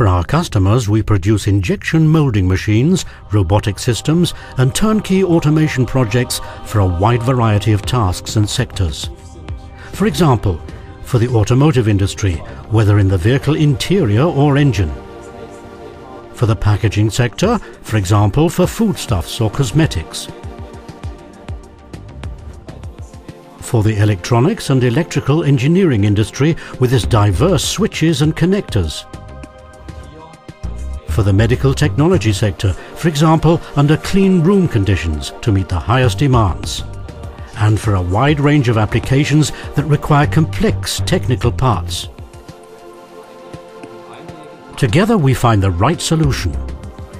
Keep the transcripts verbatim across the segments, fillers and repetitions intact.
For our customers, we produce injection molding machines, robotic systems and turnkey automation projects for a wide variety of tasks and sectors. For example, for the automotive industry, whether in the vehicle interior or engine. For the packaging sector, for example, for foodstuffs or cosmetics. For the electronics and electrical engineering industry with its diverse switches and connectors. For the medical technology sector, for example, under clean room conditions to meet the highest demands. And for a wide range of applications that require complex technical parts. Together we find the right solution.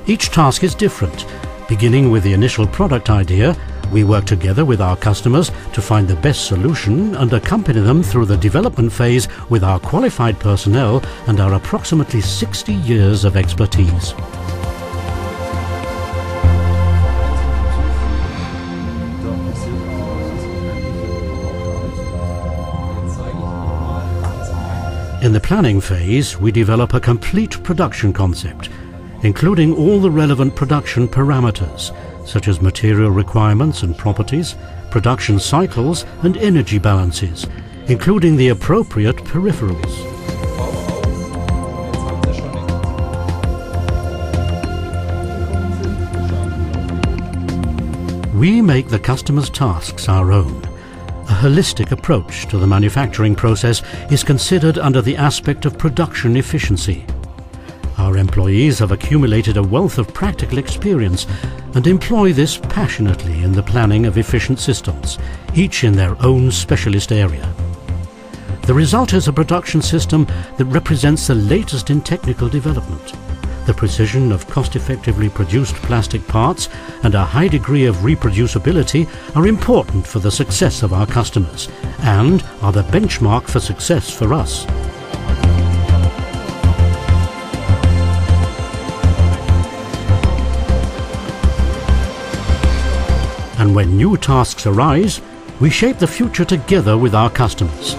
Each task is different. Beginning with the initial product idea, we work together with our customers to find the best solution and accompany them through the development phase with our qualified personnel and our approximately sixty years of expertise. In the planning phase, we develop a complete production concept, including all the relevant production parameters, such as material requirements and properties, production cycles and energy balances, including the appropriate peripherals. We make the customer's tasks our own. A holistic approach to the manufacturing process is considered under the aspect of production efficiency. Our employees have accumulated a wealth of practical experience and employ this passionately in the planning of efficient systems, each in their own specialist area. The result is a production system that represents the latest in technical development, the precision of cost-effectively produced plastic parts and a high degree of reproducibility are important for the success of our customers and are the benchmark for success for us. And when new tasks arise, we shape the future together with our customers.